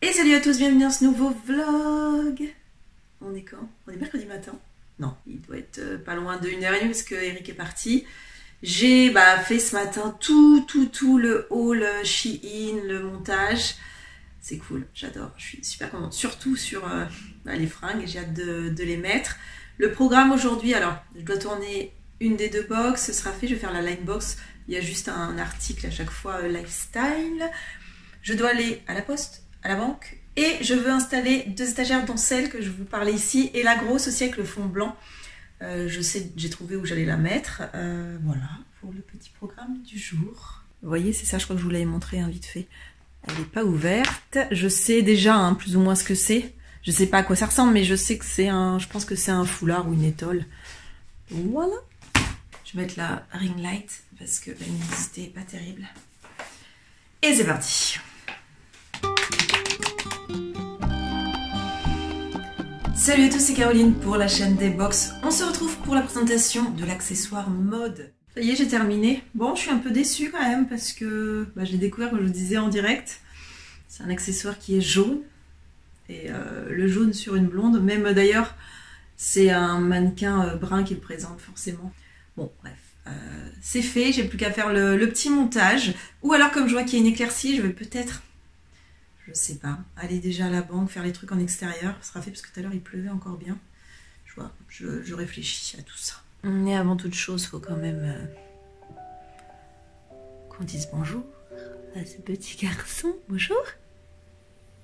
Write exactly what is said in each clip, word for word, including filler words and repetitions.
Et salut à tous, bienvenue dans ce nouveau vlog. On est quand? On est mercredi matin? Non, il doit être pas loin de une heure trente parce que Eric est parti. J'ai bah, fait ce matin tout, tout, tout le haul Shein, le montage. C'est cool, j'adore, je suis super contente. Surtout sur euh, bah, les fringues, j'ai hâte de, de les mettre. Le programme aujourd'hui, alors je dois tourner une des deux box, ce sera fait, je vais faire la line box. Il y a juste un article à chaque fois, euh, lifestyle. Je dois aller à la poste, à la banque, et je veux installer deux étagères dont celle que je vous parlais ici et la grosse aussi avec le fond blanc. Euh, je sais, j'ai trouvé où j'allais la mettre. Euh, voilà pour le petit programme du jour. Vous voyez, c'est ça, je crois que je vous l'avais montré hein, vite fait. Elle n'est pas ouverte. Je sais déjà hein, plus ou moins ce que c'est. Je sais pas à quoi ça ressemble, mais je sais que c'est un, je pense que c'est un foulard ou une étole. Voilà. Je vais mettre la ring light parce que la luminosité n'est pas terrible. Et c'est parti. Salut à tous, c'est Caroline pour la chaîne des box. On se retrouve pour la présentation de l'accessoire mode. Ça y est, j'ai terminé. Bon, je suis un peu déçue quand même parce que bah, j'ai découvert, comme je vous disais en direct, c'est un accessoire qui est jaune. Et euh, le jaune sur une blonde, même d'ailleurs, c'est un mannequin euh, brun qui le présente forcément. Bon, bref, euh, c'est fait. J'ai plus qu'à faire le, le petit montage. Ou alors, comme je vois qu'il y a une éclaircie, je vais peut-être... Je sais pas, aller déjà à la banque, faire les trucs en extérieur, ça sera fait parce que tout à l'heure il pleuvait encore bien. Je vois, je, je réfléchis à tout ça. Mais avant toute chose, faut quand même euh, qu'on dise bonjour à ce petit garçon. Bonjour.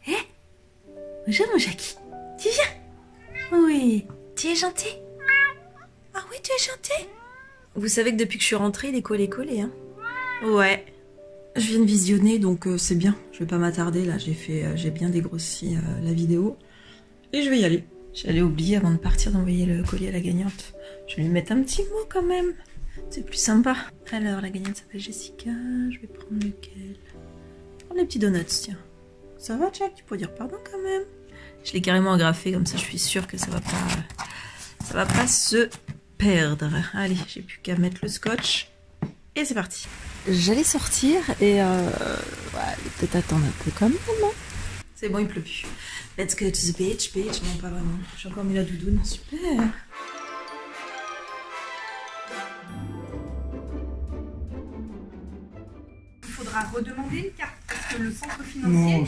Eh, bonjour mon Jackie. Tu viens? Oui. Tu es gentil? Ah oui, tu es gentil. Vous savez que depuis que je suis rentrée, il est collé-collé, hein? Ouais. Je viens de visionner, donc euh, c'est bien. Je vais pas m'attarder, là, j'ai fait, euh, j'ai bien dégrossi euh, la vidéo. Et je vais y aller. J'allais oublier avant de partir d'envoyer le collier à la gagnante. Je vais lui mettre un petit mot quand même. C'est plus sympa. Alors, la gagnante s'appelle Jessica. Je vais prendre lequel? Je prends les petits donuts, tiens. Ça va, Jack? Tu pourrais dire pardon quand même. Je l'ai carrément agrafé, comme ça je suis sûre que ça va pas, ça va pas se perdre. Allez, j'ai plus qu'à mettre le scotch. Et c'est parti. J'allais sortir et euh, ouais, peut-être attendre un peu quand même. C'est bon, il pleut plus. Let's go to the beach, beach. Non, pas vraiment. J'ai encore mis la doudoune. Super. Il faudra redemander une carte parce que le centre financier, non,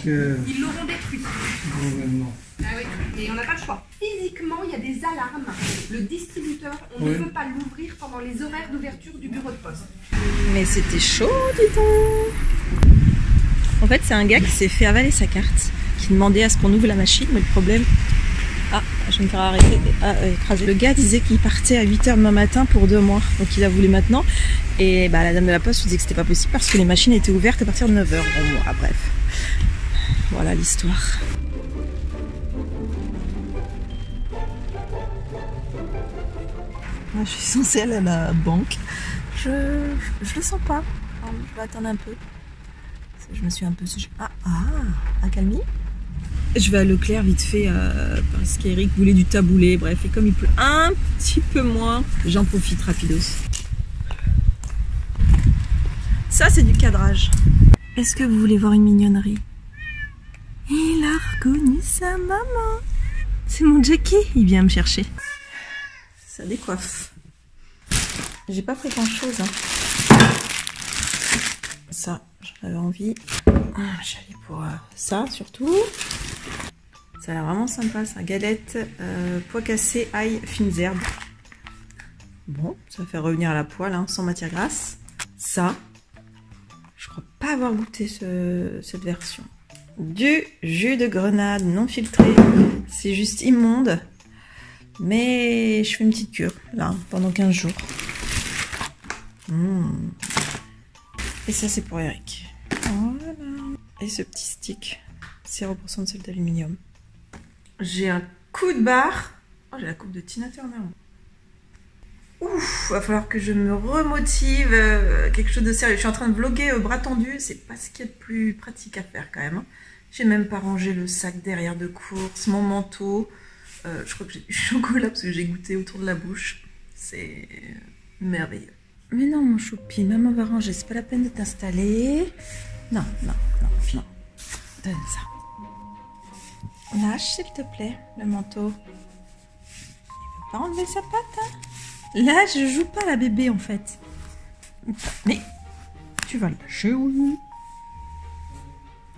ils l'auront détruit. Non, non. Ah oui, mais on n'a pas le choix. Physiquement, il y a des alarmes. Le distributeur, on ouais. ne veut pas l'ouvrir pendant les horaires d'ouverture du bureau de poste. Mais c'était chaud, dis-donc. En fait, c'est un gars qui s'est fait avaler sa carte, qui demandait à ce qu'on ouvre la machine, mais le problème... Ah, je vais me faire arrêter, ah, écraser. Le gars disait qu'il partait à huit heures demain matin pour deux mois, donc il a voulu maintenant. Et bah, la dame de la poste lui disait que c'était pas possible parce que les machines étaient ouvertes à partir de neuf heures. Bon, ah, bref. Voilà l'histoire. Moi, je suis censée aller à la banque. Je, je, je le sens pas. Enfin, je vais attendre un peu. Je me suis un peu... Ah, ah, accalmie. Je vais à Leclerc vite fait euh, parce qu'Eric voulait du taboulé. Bref, et comme il pleut un petit peu moins, j'en profite rapidos. Ça, c'est du cadrage. Est-ce que vous voulez voir une mignonnerie? Il a reconnu sa maman. C'est mon Jackie. Il vient me chercher. Ça décoiffe. J'ai pas pris grand chose. Hein. Ça, j'en avais envie. J'allais pour euh, ça surtout. Ça a l'air vraiment sympa. Ça, galette, euh, pois cassés, ail, fines herbes. Bon, ça va faire revenir à la poêle hein, sans matière grasse. Ça, je crois pas avoir goûté ce, cette version. Du jus de grenade non filtré. C'est juste immonde. Mais je fais une petite cure, là, pendant quinze jours. Mmh. Et ça, c'est pour Eric. Voilà. Et ce petit stick, zéro pour cent de sel d'aluminium. J'ai un coup de barre. Oh, j'ai la coupe de Tina Turner. Ouf, va falloir que je me remotive. Euh, quelque chose de sérieux. Je suis en train de vlogger euh, bras tendu. C'est pas ce qu'il y a de plus pratique à faire, quand même. J'ai même pas rangé le sac derrière de course, mon manteau... Euh, je crois que j'ai du chocolat parce que j'ai goûté autour de la bouche. C'est merveilleux. Mais non, mon choupi, maman va ranger. C'est pas la peine de t'installer. Non, non, non, non. Donne ça. Lâche s'il te plaît le manteau. Il veut pas enlever sa patte, hein? Là je joue pas la bébé en fait. Mais tu vas le lâcher ou...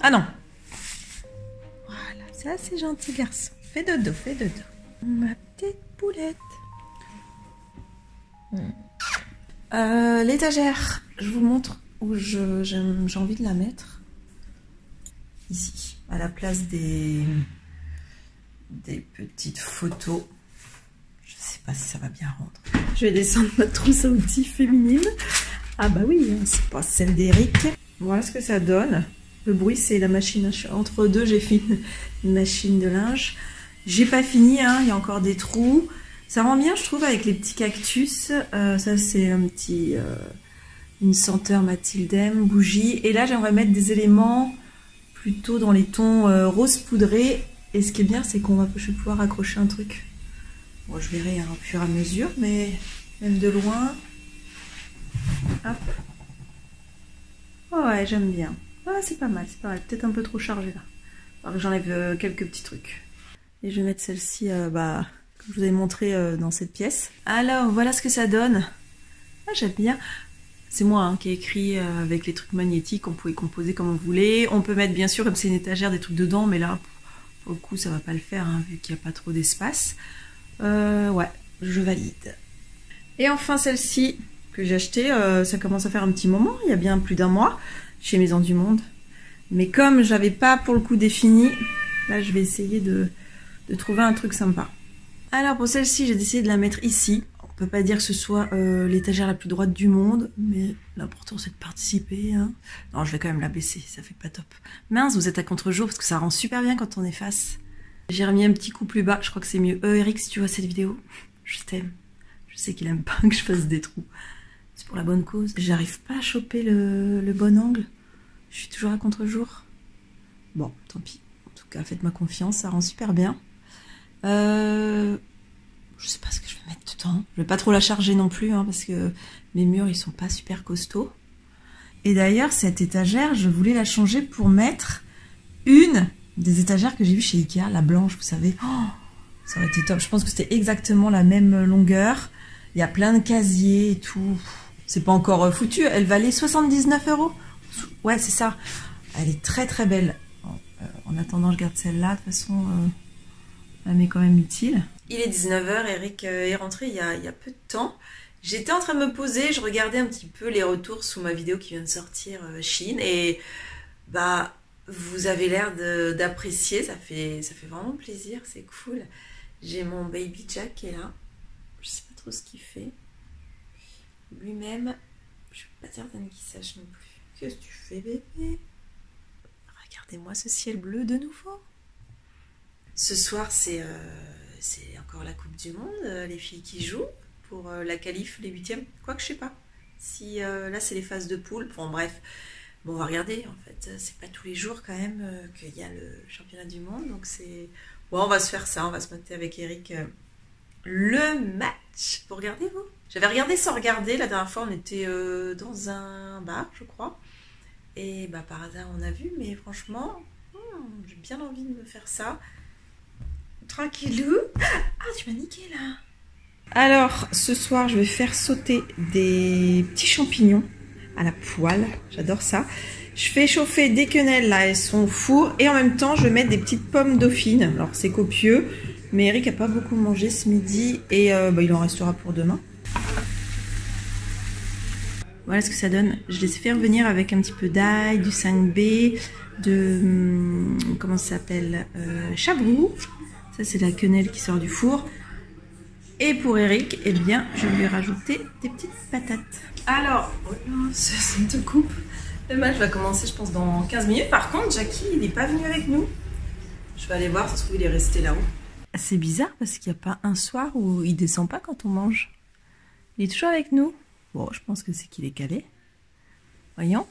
Ah non. Voilà, c'est assez gentil garçon. Fais dodo, fais dodo. Ma petite poulette. Hum. Euh, l'étagère, je vous montre où j'ai envie de la mettre. Ici, à la place des, des petites photos. Je sais pas si ça va bien rendre. Je vais descendre ma trousse à outils féminine. Ah bah oui, c'est pas celle d'Eric. Voilà ce que ça donne. Le bruit, c'est la machine. Entre deux, j'ai fait une machine de linge. J'ai pas fini, hein, il y a encore des trous. Ça rend bien, je trouve, avec les petits cactus. Euh, ça, c'est un petit, euh, une senteur Mathilde, bougie. Et là, j'aimerais mettre des éléments plutôt dans les tons euh, rose poudré. Et ce qui est bien, c'est qu'on va, je vais pouvoir accrocher un truc. Bon, je verrai hein, au fur et à mesure, mais même de loin. Hop. Oh ouais, j'aime bien. Ah, c'est pas mal, c'est pas mal. Peut-être un peu trop chargé là. Alors que j'enlève euh, quelques petits trucs. Et je vais mettre celle-ci, euh, bah. Je vous ai montré euh, dans cette pièce. Alors voilà ce que ça donne. Ah, j'aime bien. C'est moi hein, qui ai écrit euh, avec les trucs magnétiques. On pouvait composer comme on voulait. On peut mettre bien sûr, comme c'est une étagère, des trucs dedans. Mais là, pour le coup, ça va pas le faire hein, vu qu'il n'y a pas trop d'espace. Euh, ouais, je valide. Et enfin celle-ci que j'ai achetée. Euh, ça commence à faire un petit moment. Il y a bien plus d'un mois chez Maisons du Monde. Mais comme j'avais pas pour le coup défini, là je vais essayer de, de trouver un truc sympa. Alors pour celle-ci, j'ai décidé de la mettre ici. On peut pas dire que ce soit euh, l'étagère la plus droite du monde, mais l'important c'est de participer. Hein. Non, je vais quand même la baisser, ça fait pas top. Mince, vous êtes à contre-jour parce que ça rend super bien quand on est face. J'ai remis un petit coup plus bas, je crois que c'est mieux. Euh, Eric, si tu vois cette vidéo, je t'aime. Je sais qu'il aime pas que je fasse des trous. C'est pour la bonne cause. J'arrive pas à choper le, le bon angle. Je suis toujours à contre-jour. Bon, tant pis. En tout cas, faites-moi confiance, ça rend super bien. Euh, je sais pas ce que je vais mettre dedans. Je vais pas trop la charger non plus hein, parce que mes murs ils sont pas super costauds. Et d'ailleurs cette étagère je voulais la changer pour mettre une des étagères que j'ai vues chez Ikea, la blanche vous savez. Oh, ça aurait été top. Je pense que c'était exactement la même longueur. Il y a plein de casiers et tout. C'est pas encore foutu. Elle valait soixante-dix-neuf euros. Ouais c'est ça. Elle est très très belle. En attendant je garde celle-là de toute façon. Euh... mais quand même utile. Il est dix-neuf heures, Eric est rentré il y a, il y a peu de temps. J'étais en train de me poser, je regardais un petit peu les retours sous ma vidéo qui vient de sortir euh, Shein et bah vous avez l'air d'apprécier, ça fait, ça fait vraiment plaisir, c'est cool. J'ai mon baby Jack qui est là, je sais pas trop ce qu'il fait. Lui-même, je suis pas certaine qu'il sache non plus. Qu'est-ce que tu fais bébé? Regardez-moi ce ciel bleu de nouveau. Ce soir, c'est euh, encore la Coupe du Monde, euh, les filles qui jouent pour euh, la qualif, les huitièmes, quoique je sais pas. Si euh, là, c'est les phases de poule, bon bref, bon, on va regarder en fait. C'est pas tous les jours quand même euh, qu'il y a le championnat du monde, donc c'est... Bon, on va se faire ça, on va se mater avec Eric euh, le match. Vous regardez, vous? J'avais regardé sans regarder, la dernière fois, on était euh, dans un bar, je crois. Et bah par hasard, on a vu, mais franchement, hmm, j'ai bien envie de me faire ça. Tranquillou. Ah, tu m'as niqué là. Alors, ce soir, je vais faire sauter des petits champignons à la poêle. J'adore ça. Je fais chauffer des quenelles là, elles sont au four. Et en même temps, je vais mettre des petites pommes dauphines. Alors, c'est copieux. Mais Eric n'a pas beaucoup mangé ce midi. Et euh, bah, il en restera pour demain. Voilà ce que ça donne. Je les ai fait revenir avec un petit peu d'ail, du cinq B, de. Hum, comment ça s'appelle euh, Chabrou. Ça, c'est la quenelle qui sort du four. Et pour Eric, eh bien, je lui ai rajouté des petites patates. Alors, oh non, c'est une coupe. Le match va commencer, je pense, dans quinze minutes. Par contre, Jackie, il n'est pas venu avec nous. Je vais aller voir, ça se trouve, il est resté là-haut. C'est bizarre parce qu'il n'y a pas un soir où il ne descend pas quand on mange. Il est toujours avec nous. Bon, je pense que c'est qu'il est calé. Voyons.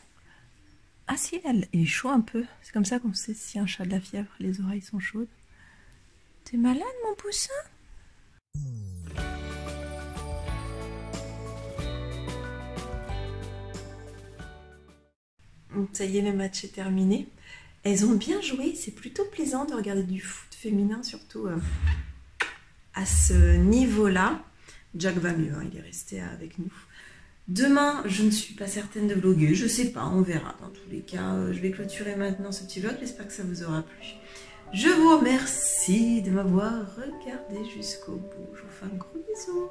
Ah si, il est chaud un peu. C'est comme ça qu'on sait si un chat de la fièvre, les oreilles sont chaudes. T'es malade, mon poussin? Ça y est, le match est terminé. Elles ont bien joué. C'est plutôt plaisant de regarder du foot féminin, surtout euh, à ce niveau-là. Jack va mieux, hein, il est resté avec nous. Demain, je ne suis pas certaine de vloguer, je sais pas, on verra. Dans tous les cas, euh, je vais clôturer maintenant ce petit vlog, j'espère que ça vous aura plu. Je vous remercie de m'avoir regardé jusqu'au bout. Je vous fais un gros bisou.